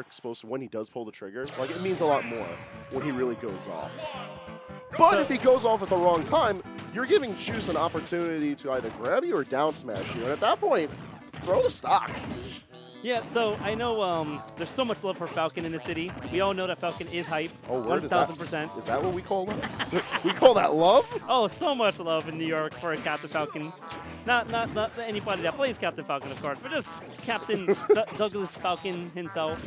explosive when he does pull the trigger. Like, it means a lot more when he really goes off. But if he goes off at the wrong time, you're giving Juice an opportunity to either grab you or down smash you. And at that point, throw the stock. Yeah, so I know there's so much love for Falcon in the city. We all know that Falcon is hype, 1,000%. Is that what we call love? We call that love? Oh, so much love in New York for Captain Falcon. Not anybody that plays Captain Falcon, of course, but just Captain Douglas Falcon himself.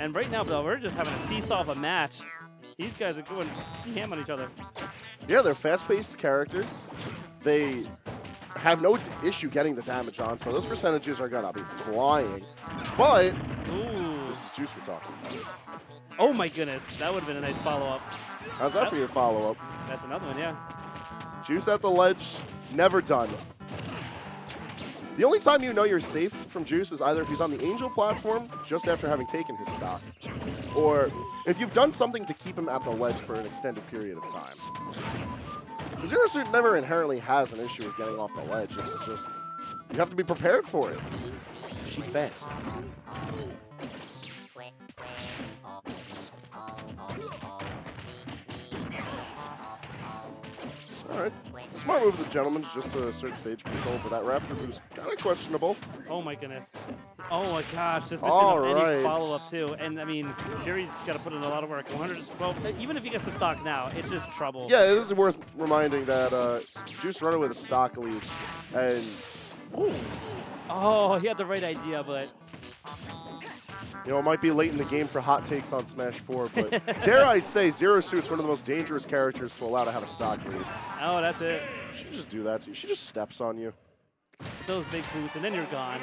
And right now, though, we're just having a seesaw of a match. These guys are going ham on each other. Yeah, they're fast-paced characters. They have no issue getting the damage on, so those percentages are gonna be flying. But this is Juice we're talking about. Oh my goodness, that would have been a nice follow-up. How's that for your follow-up? That's another one, yeah. Juice at the ledge, never done. The only time you know you're safe from Juice is either if he's on the Angel platform just after having taken his stock, or if you've done something to keep him at the ledge for an extended period of time. Zero Suit never inherently has an issue with getting off the ledge. It's just, you have to be prepared for it. She fast. All right. Smart move of the gentleman's just to assert stage control, but that Raptor move's kind of questionable. Oh, my goodness. Oh, my gosh. Just missing any follow-up, too. And, I mean, Fury's got to put in a lot of work. 112, even if he gets the stock now, it's just trouble. Yeah, it is worth reminding that Juice running with a stock lead. And oh, he had the right idea, but you know, it might be late in the game for hot takes on Smash 4, but dare I say, Zero Suit's one of the most dangerous characters to allow to have a stock lead. Oh, that's it. She can just do that to you. She just steps on you. Those big boots, and then you're gone.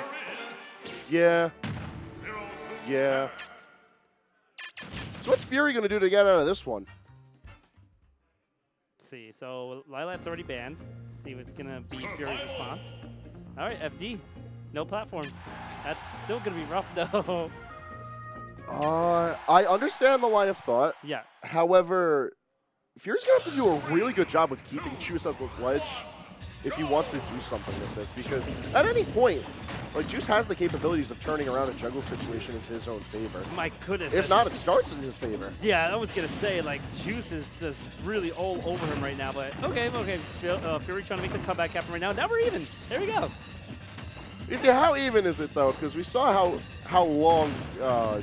Yeah. Yeah. So what's Fury going to do to get out of this one? Let's see. So Lilat's already banned. Let's see what's going to be Fury's response. All right, FD. No platforms. That's still going to be rough, though. I understand the line of thought. Yeah. However, Fury's going to have to do a really good job with keeping Juice up with ledge if he wants to do something with this, because at any point, like, Juice has the capabilities of turning around a jungle situation into his own favor. My goodness. If not, it starts in his favor. Yeah, I was going to say, like, Juice is just really all over him right now, but okay. Fury trying to make the comeback happen right now. Now we're even. There we go. You see, how even is it, though? Because we saw how long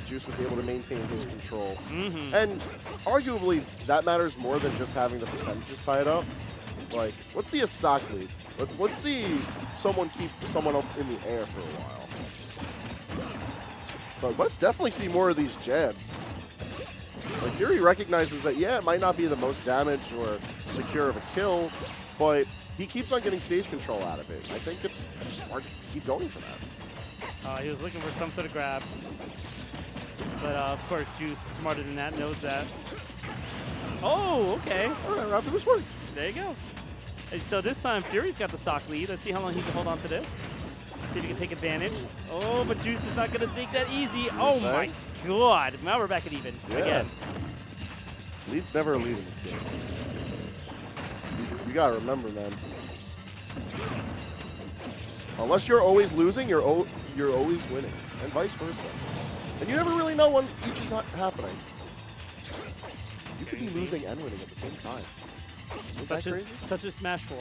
Juice was able to maintain his control. Mm-hmm. And arguably, that matters more than just having the percentages tied up. Like, let's see a stock lead. Let's see someone keep someone else in the air for a while. But let's definitely see more of these jabs. Like, Fury recognizes that, yeah, it might not be the most damage or secure of a kill, but he keeps on getting stage control out of it. I think it's smart to keep going for that. He was looking for some sort of grab. But, of course, Juice, smarter than that, knows that. Oh, okay. All right, Rob, this worked. There you go. And so this time, Fury's got the stock lead. Let's see how long he can hold on to this. Let's see if he can take advantage. Oh, but Juice is not going to take that easy. Oh, my God. Now we're back at even again. Lead's never a lead in this game. You gotta remember, man. Unless you're always losing, you're always winning, and vice versa. And you never really know when each is happening. You could be losing and winning at the same time. Isn't that crazy? Such as Smash 4.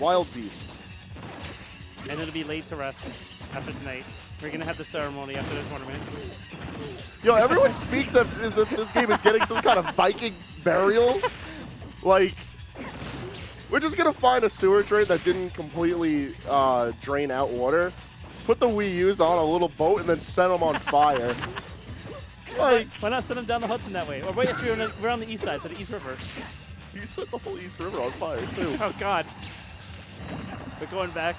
Wild beast. And it'll be laid to rest after tonight. We're gonna have the ceremony after the tournament. Yo, everyone speaks as if this game is getting some kind of Viking burial. Like, we're just going to find a sewer train that didn't completely drain out water, put the Wii U's on a little boat, and then set them on fire. Like, why not send them down the Hudson that way? Or wait, actually, we're on the east side, so the East River. You set the whole East River on fire, too. Oh, God. We're going back.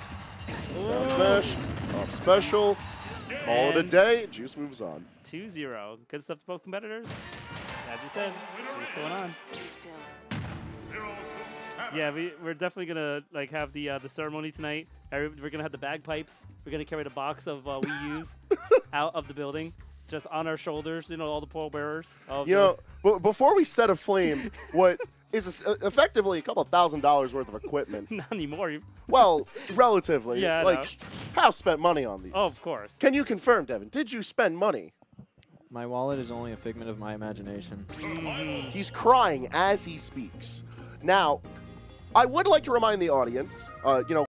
Down smash, up special, call it a day, Juice moves on. 2-0. Good stuff to both competitors. As you said, Juice going on. Yeah, we're definitely gonna like have the ceremony tonight. We're gonna have the bagpipes. We're gonna carry the box of Wii U's out of the building, just on our shoulders. You know, all the pole bearers. You know, before we set a flame, what is effectively a couple $1,000 worth of equipment. Not anymore. Well, relatively. Yeah, like, Hal spent money on these. Oh, of course. Can you confirm, Devin? Did you spend money? My wallet is only a figment of my imagination. He's crying as he speaks. Now, I would like to remind the audience,